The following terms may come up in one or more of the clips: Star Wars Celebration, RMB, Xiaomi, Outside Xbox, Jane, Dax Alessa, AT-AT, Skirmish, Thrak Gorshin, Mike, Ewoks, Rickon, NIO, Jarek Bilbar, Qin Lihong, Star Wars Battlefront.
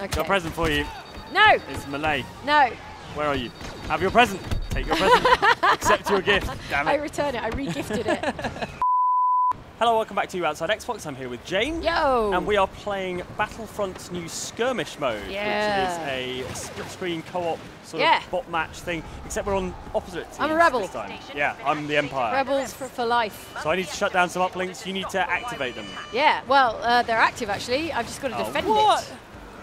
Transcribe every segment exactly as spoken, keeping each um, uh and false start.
Okay. Got a present for you. No. It's Malay. No. Where are you? Have your present. Take your present. Accept your gift. Damn it. I return it. I re-gifted it. Hello, welcome back to Outside Xbox. I'm here with Jane. Yo. And we are playing Battlefront's new Skirmish mode, yeah. which is a split-screen co-op sort yeah. of bot match thing. Except we're on opposite teams. I'm a rebel. This time. Yeah, I'm the Empire. Rebels for, for life. So I need to shut down some uplinks. You need to activate them. Yeah. Well, uh, they're active actually. I've just got to oh, defend what? it.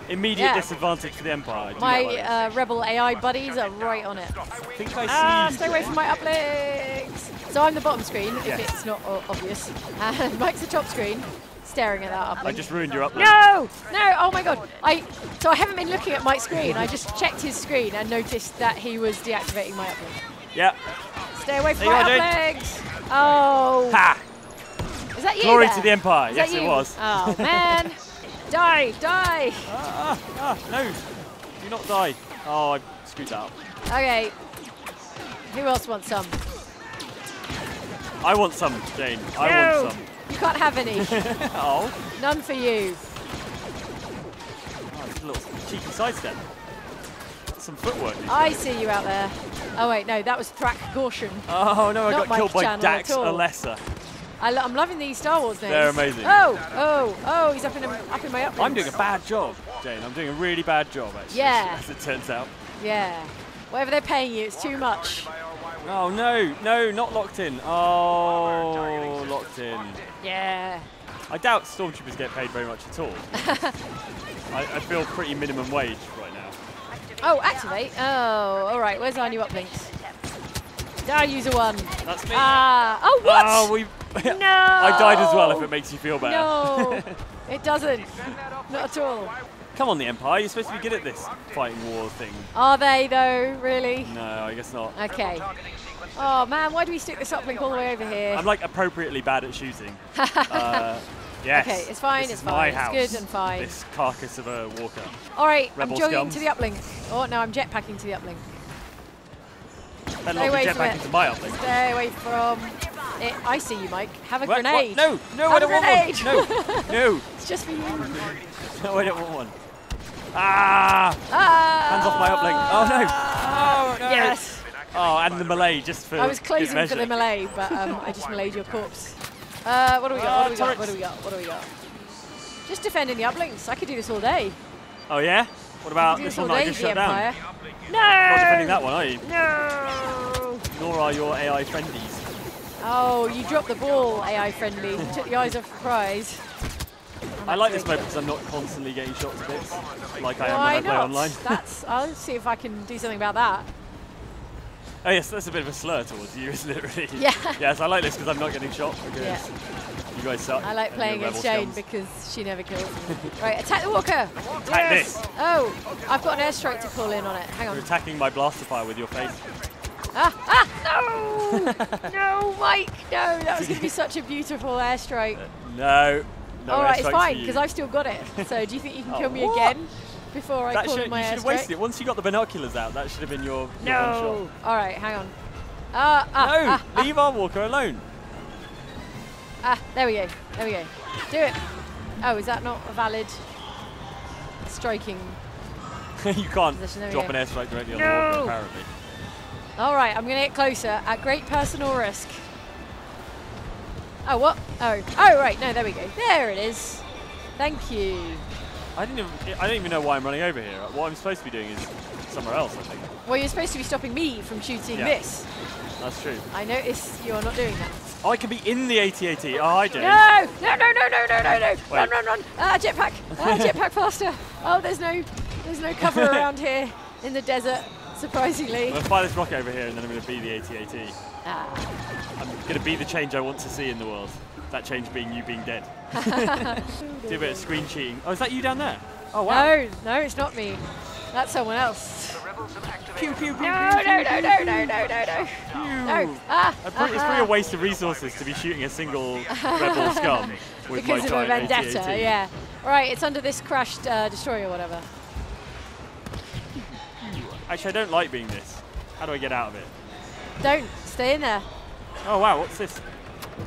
Immediate yeah. disadvantage for the Empire. My uh, rebel A I buddies are right on it. I think I ah, stay away from my uplinks! So I'm the bottom screen, if yeah. it's not obvious. And Mike's the top screen, staring at that uplink. I just ruined your uplink. No! No! Oh my god! I So I haven't been looking at Mike's screen, I just checked his screen and noticed that he was deactivating my uplink. Yeah. Stay away from there my uplinks! Oh! Ha! Is that you Glory there? to the Empire! Is yes, it was. Oh man! Die! Die! Ah, ah, ah, no! Do not die. Oh, I screwed that up. Okay. Who else wants some? I want some, Jane. No. I want some. You can't have any. Oh. None for you. Oh, a little cheeky sidestep. Some footwork. I see it? you out there. Oh, wait, no, that was Thrak Gorshin. Oh, no, I not got Mike killed by Dax Alessa. I lo I'm loving these Star Wars names. They're amazing. Oh, oh, oh, he's up in, a, up in my uplinks. I'm doing a bad job, Jane. I'm doing a really bad job, actually, yeah. as it turns out. Yeah. Whatever they're paying you, it's too much. Oh, no, no, not locked in. Oh, locked in. Yeah. I doubt stormtroopers get paid very much at all. I, I feel pretty minimum wage right now. Oh, activate. Oh, all right. Where's our new uplinks? Die, user one. That's me. Ah, oh, what? Oh, we no! I died as well, if it makes you feel better. No, it doesn't. Not at all. Come on, the Empire. You're supposed to be good at this fighting war thing. Are they, though, really? No, I guess not. Okay. Oh, man, why do we stick this uplink all the way over here? I'm, like, appropriately bad at shooting. uh, yes. Okay, it's fine, this it's fine. It's good and fine. This carcass of a walker. All right, Rebel I'm jogging scums. to the uplink. Oh, no, I'm jetpacking to the uplink. Better not be jetpacking to my uplink. Stay away from... It, I see you, Mike. Have a what, grenade. What? No, no, Have I don't grenade. want one. No, no. It's just for you. No, I don't want one. Ah! ah. Hands off my uplink. Oh, no. Oh, no. Yes. Oh, and the melee just for I was closing for the melee, but um, I just melee'd your corpse. Uh, what do we got? What do we got? What do we got? What do we got? Just defending the uplinks. I could do this all day. Oh, yeah? What about this one that I just shut down? No! Not defending that one, are you? No! Nor are your A I friendlies. Oh, you dropped the ball, A I friendly. Took the eyes off the prize. I like this mode because I'm not constantly getting shots at bits like I Why am when not? I play online. That's, I'll see if I can do something about that. Oh yes, that's a bit of a slur towards you, isn't it, really? Yeah. Yes, I like this because I'm not getting shot because yeah. you guys suck. I like playing against Jane skills. because she never kills me. Right, attack the walker! Attack yes. this! Oh, I've got an airstrike to pull in on it. Hang on. You're attacking my blaster fire with your face. Ah, ah, no! No, Mike, no, that was going to be such a beautiful airstrike. Uh, no, no All right, it's fine, because I've still got it. So do you think you can oh, kill me what? again before that I call my airstrike? You should have wasted it. Once you got the binoculars out, that should have been your, your no. shot. All right, hang on. Uh, ah, no, ah, leave ah. our walker alone. Ah, there we go, there we go. Do it. Oh, is that not a valid striking You can't drop go. an airstrike directly no. on the walker, apparently. All right, I'm going to get closer at great personal risk. Oh, what? Oh, oh, right. No, there we go. There it is. Thank you. I didn't even, I don't even know why I'm running over here. What I'm supposed to be doing is somewhere else, I think. Well, you're supposed to be stopping me from shooting yeah. this. That's true. I noticed you're not doing that. Oh, I could be in the A T A T. Oh, I do. No, no, no, no, no, no, no, no. Wait. Run, run, run. Ah, jetpack. Ah, jetpack faster. Oh, there's no, there's no cover around here in the desert. Surprisingly. I'm going to fire this rock over here and then I'm going to be the A T A T. Ah. I'm going to be the change I want to see in the world. That change being you being dead. Do a bit of screen cheating. Oh, is that you down there? Oh, wow. No, no, it's not me. That's someone else. Pew, pew, pew, no, pew, no, no, no, no, no, no, no. No. Ah, it's probably ah, a waste of resources to be shooting a single rebel scum with because my of a vendetta, A T A T. Yeah. Right, it's under this crashed uh, destroyer or whatever. Actually, I don't like being this. How do I get out of it? Don't. Stay in there. Oh, wow. What's this?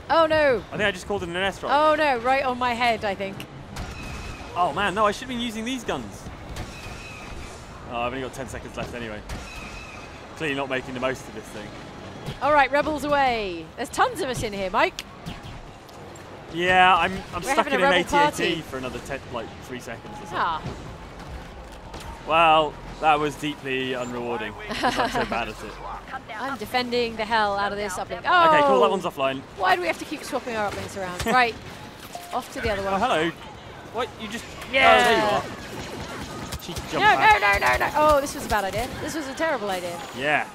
Oh, no. I think I just called it an airstrike. Oh, no. Right on my head, I think. Oh, man. No, I should have been using these guns. Oh, I've only got ten seconds left anyway. Clearly not making the most of this thing. All right, Rebels away. There's tons of us in here, Mike. Yeah, I'm, I'm stuck in an A T A T for another ten, like three seconds or so. Ah. Well, that was deeply unrewarding. I'm so bad at it. I'm defending the hell out of this uplink. Oh, okay, cool, that one's offline. Why do we have to keep swapping our uplinks around? Right, off to the other one. Oh, hello. What, you just... Yeah. Oh, there you are. No, no, no, no, no. Oh, this was a bad idea. This was a terrible idea. Yeah.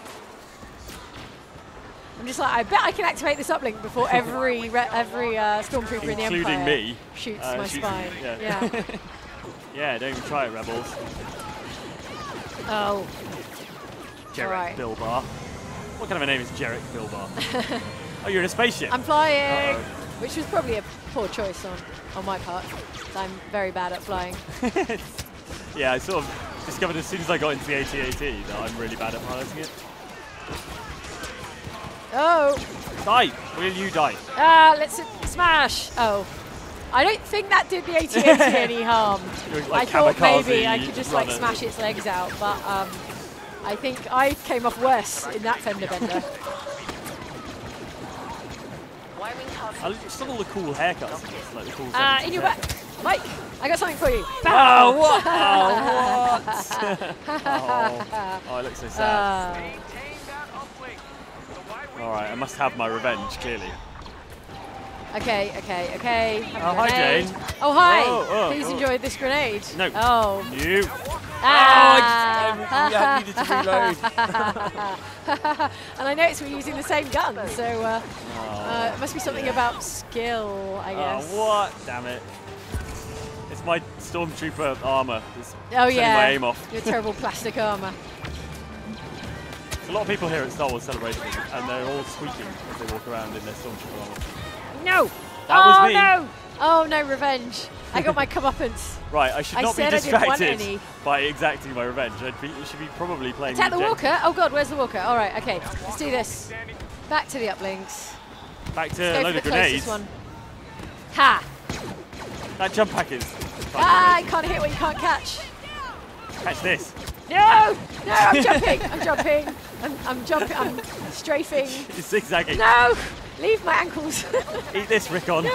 I'm just like, I bet I can activate this uplink before every re every uh, stormtrooper in the Empire. Including me. Shoots uh, my shoots spine. Me, yeah. Yeah. Yeah, don't even try it, Rebels. Oh. Jarek right. Bilbar. What kind of a name is Jarek Bilbar? Oh, you're in a spaceship. I'm flying. Uh -oh. Which was probably a poor choice on, on my part. I'm very bad at flying. Yeah, I sort of discovered as soon as I got into the A T A T that I'm really bad at piloting it. Oh! Die! Will you die? Ah, uh, let's smash! Oh. I don't think that did the A T A T any harm. Like I thought maybe I could just like it. smash its legs out, but um, I think I came off worse in that fender bender. It's not all the cool haircuts. Like the cool uh, in your back! Mike, I got something for you. Bow. Oh, what? Oh, what? Oh. Oh, I look so sad. Uh. All right, I must have my revenge, clearly. Okay, okay, okay. Have oh, hi, Jane. Oh, hi. Oh, oh, Please oh. enjoy this grenade. No. Oh. You. Ah. Oh, I, just, I needed to reload. And I noticed we're using the same gun, so uh, oh, uh, it must be something yeah. about skill, I guess. Oh, what? Damn it. It's my stormtrooper armour. It's oh yeah, my aim off. Your terrible plastic armour. There's a lot of people here at Star Wars Celebration, and they're all squeaking as they walk around in their stormtrooper armour. No! That oh, was me! No. Oh no, revenge. I got my comeuppance. Right, I should not I be distracted by exacting my revenge. I should be probably playing Attack the walker? Game. Oh god, where's the walker? All right, okay, let's do this. Back to the uplinks. Back to a load of grenades. One. Ha! That jump pack is... Ah, I can't hit what you can't catch. Catch this. No! No, I'm jumping. I'm jumping. I'm, I'm jumping. I'm strafing. It's zigzagging. No! Leave my ankles. Eat this, Rickon. No!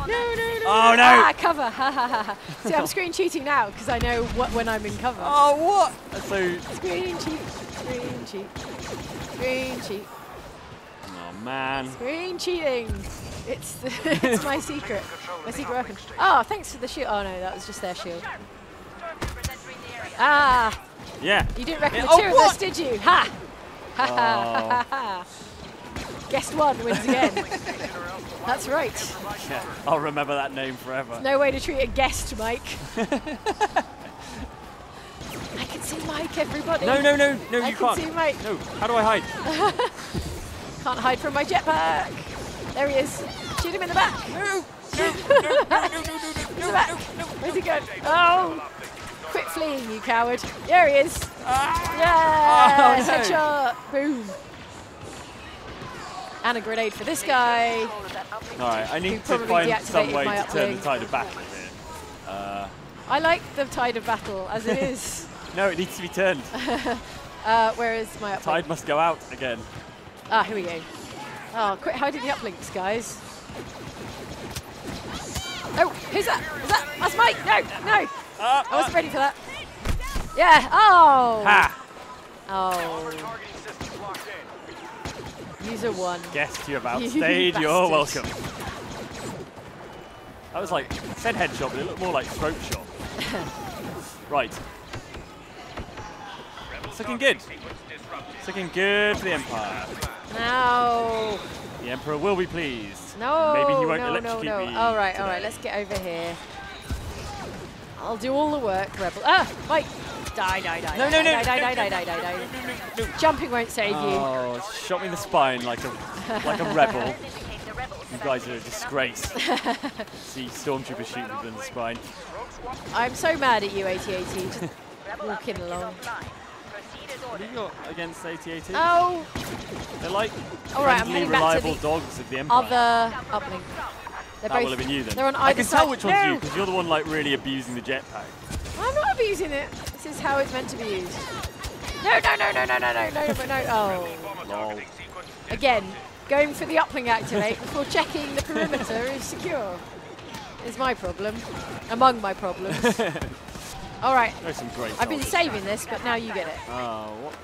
No, no, no. Oh, no. Ah, cover. Ha, ha, ha. See, I'm screen cheating now because I know what when I'm in cover. Oh, what? That's so... Screen cheat. Screen cheat. Screen cheat. Oh, man. Screen cheating. It's, the it's my secret, my secret weapon. Oh, thanks for the shield. Oh no, that was just their shield. Ah! Yeah. You didn't reckon yeah. the two oh, of us, did you? Ha! Ha ha ha ha! Guest one wins again. That's right. Yeah, I'll remember that name forever. There's no way to treat a guest, Mike. I can see Mike, everybody. No, no, no, no, I you can't. I can see Mike. No, how do I hide? Can't hide from my jetpack. There he is. Shoot him in the back. No, no, no, no, no, no, no, no, back. no, no, Where's he going? Oh, quit fleeing, you coward. There he is. Ah. Yes, oh, no. Headshot. Boom. And a grenade for this guy. All right, I need to find some way to turn the tide of battle here. Uh. I like the tide of battle as it is. No, it needs to be turned. uh, where is my uplink? Tide must go out again. Ah, here we go. Oh, quit hiding the uplinks, guys. Oh, who's that? Is that? That's Mike! No, no! Uh, I wasn't uh. ready for that. Yeah, oh! Ha! Oh. User one. Guess you have outstayed, you you're welcome. That was like, it said headshot, but it looked more like throat shot. Right. It's looking good. It's looking good for the Empire. No. The Emperor will be pleased. No. Maybe he won't no, electrocute no, no. me. All right, today. all right. Let's get over here. I'll do all the work, Rebel. Ah, Mike. Die, die, die. No, no, no. Die, die, die, die, die, die, die. Jumping won't save oh, you. Oh, shot me in the spine like a like a rebel. You guys are a disgrace. See stormtroopers shooting people in the spine. I'm so mad at you, A T A T. Just walking along. What have you got against A T A T? Oh! They're like friendly, reliable dogs of the Empire. Other uplink. They're that both will have been you then. They're on either I can side. tell which one's no. you because you're the one like really abusing the jetpack. I'm not abusing it. It's this is how it's meant to be used. No, no, no, no, no, no, no, no, no, no. Oh. Lol. Again, going for the uplink activate before checking the perimeter is secure. Is my problem. Among my problems. All right. There's some great I've been saving this, but now you get it. Oh, what?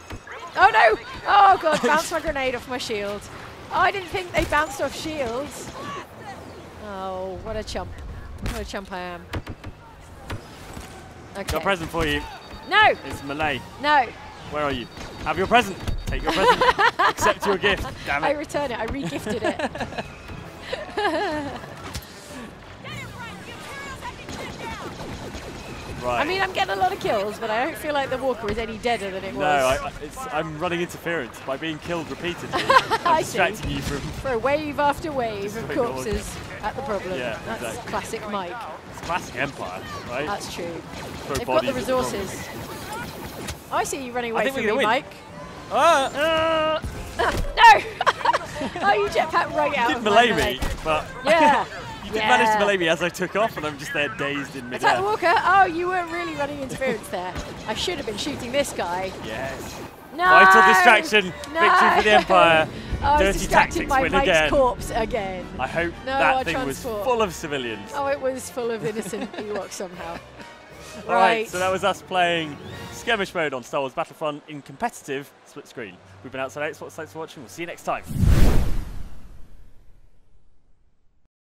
Oh, no. Oh, God. Bounced my grenade off my shield. Oh, I didn't think they bounced off shields. Oh, what a chump. What a chump I am. Okay. Got a present for you. No. It's Malay. No. Where are you? Have your present. Take your present. Accept your gift. Damn it. I return it. I re-gifted it. Right. I mean, I'm getting a lot of kills, but I don't feel like the walker is any deader than it no, was. No, I, it's, I'm running interference by being killed repeatedly. I'm distracting you from... For a wave after wave of corpses at the problem. Yeah, That's exactly. classic Mike. It's classic Empire, right? That's true. For They've got the resources. Oh, I see you running away from me, win. Mike. Uh, uh. No! Oh, you jetpacked right out. You did melee me, but... Yeah. You did yeah. manage to melee me as I took off, and I'm just there dazed in midair. Attack the walker! Oh, you were really running interference there. I should have been shooting this guy. Yes. No! Vital distraction. No. Victory for the Empire. I was Dirty distracted tactics by win Mike's again. corpse again. I hope no, that thing transport. was full of civilians. Oh, it was full of innocent Ewoks somehow. All right. right, so that was us playing Skirmish mode on Star Wars Battlefront in competitive split screen. We've been Outside Xbox. Thanks for watching. We'll see you next time.